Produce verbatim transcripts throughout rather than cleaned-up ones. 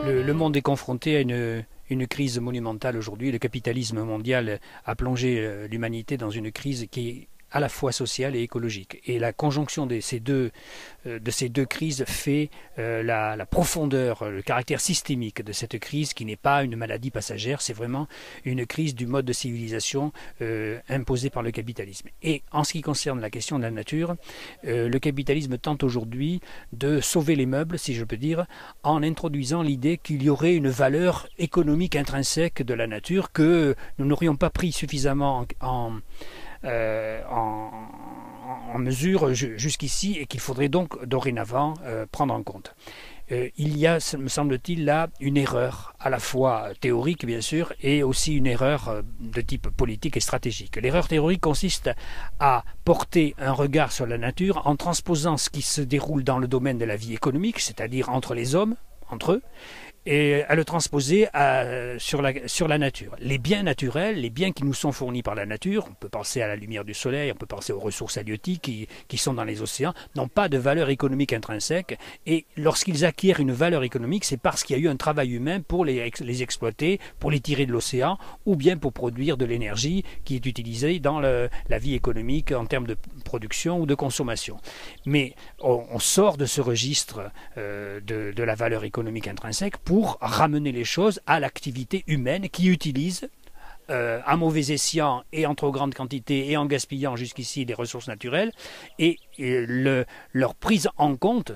Le, le monde est confronté à une, une crise monumentale aujourd'hui. Le capitalisme mondial a plongé l'humanité dans une crise qui est à la fois sociale et écologique. Et la conjonction de ces deux, de ces deux crises fait la, la profondeur, le caractère systémique de cette crise qui n'est pas une maladie passagère, c'est vraiment une crise du mode de civilisation euh, imposé par le capitalisme. Et en ce qui concerne la question de la nature, euh, le capitalisme tente aujourd'hui de sauver les meubles, si je peux dire, en introduisant l'idée qu'il y aurait une valeur économique intrinsèque de la nature que nous n'aurions pas pris suffisamment en... en Euh, en, en mesure jusqu'ici et qu'il faudrait donc dorénavant euh, prendre en compte. Euh, il y a, me semble-t-il, là une erreur à la fois théorique bien sûr et aussi une erreur de type politique et stratégique. L'erreur théorique consiste à porter un regard sur la nature en transposant ce qui se déroule dans le domaine de la vie économique, c'est-à-dire entre les hommes, entre eux, et à le transposer à, sur, la, sur la nature. Les biens naturels, les biens qui nous sont fournis par la nature, on peut penser à la lumière du soleil, on peut penser aux ressources halieutiques qui, qui sont dans les océans, n'ont pas de valeur économique intrinsèque, et lorsqu'ils acquièrent une valeur économique, c'est parce qu'il y a eu un travail humain pour les, les exploiter, pour les tirer de l'océan, ou bien pour produire de l'énergie qui est utilisée dans le, la vie économique en termes de production ou de consommation. Mais on, on sort de ce registre euh, de, de la valeur économique intrinsèque pour pour ramener les choses à l'activité humaine qui utilise euh, à mauvais escient et en trop grande quantité et en gaspillant jusqu'ici des ressources naturelles et, et le, leur prise en compte,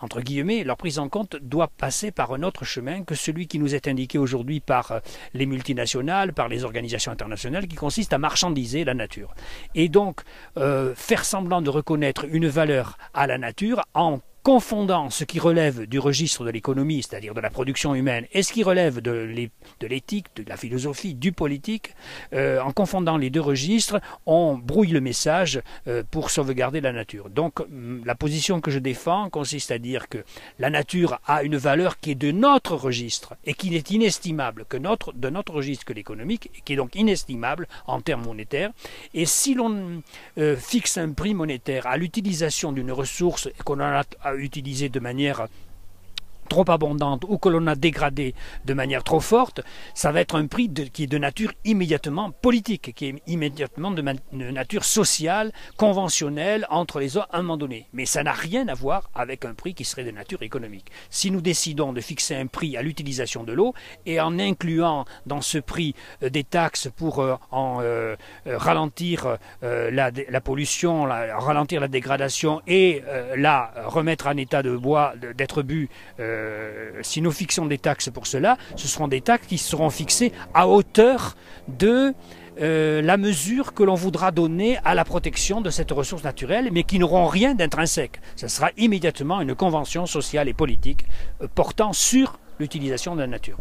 entre guillemets, leur prise en compte doit passer par un autre chemin que celui qui nous est indiqué aujourd'hui par les multinationales, par les organisations internationales, qui consiste à marchandiser la nature. Et donc euh, faire semblant de reconnaître une valeur à la nature en confondant ce qui relève du registre de l'économie, c'est-à-dire de la production humaine, et ce qui relève de l'éthique, de la philosophie, du politique, euh, en confondant les deux registres, on brouille le message euh, pour sauvegarder la nature. Donc la position que je défends consiste à dire que la nature a une valeur qui est de notre registre et qui n'est inestimable que notre, de notre registre que l'économique, et qui est donc inestimable en termes monétaires. Et si l'on euh, fixe un prix monétaire à l'utilisation d'une ressource et qu'on en a utilisée de manière trop abondante ou que l'on a dégradé de manière trop forte, ça va être un prix de, qui est de nature immédiatement politique, qui est immédiatement de, de nature sociale, conventionnelle, entre les hommes à un moment donné. Mais ça n'a rien à voir avec un prix qui serait de nature économique. Si nous décidons de fixer un prix à l'utilisation de l'eau et en incluant dans ce prix euh, des taxes pour euh, en, euh, ralentir euh, la, la pollution, la, ralentir la dégradation et euh, la remettre en état de bois, d'être bu, euh, si nous fixons des taxes pour cela, ce seront des taxes qui seront fixées à hauteur de euh, la mesure que l'on voudra donner à la protection de cette ressource naturelle, mais qui n'auront rien d'intrinsèque. Ce sera immédiatement une convention sociale et politique euh, portant sur l'utilisation de la nature.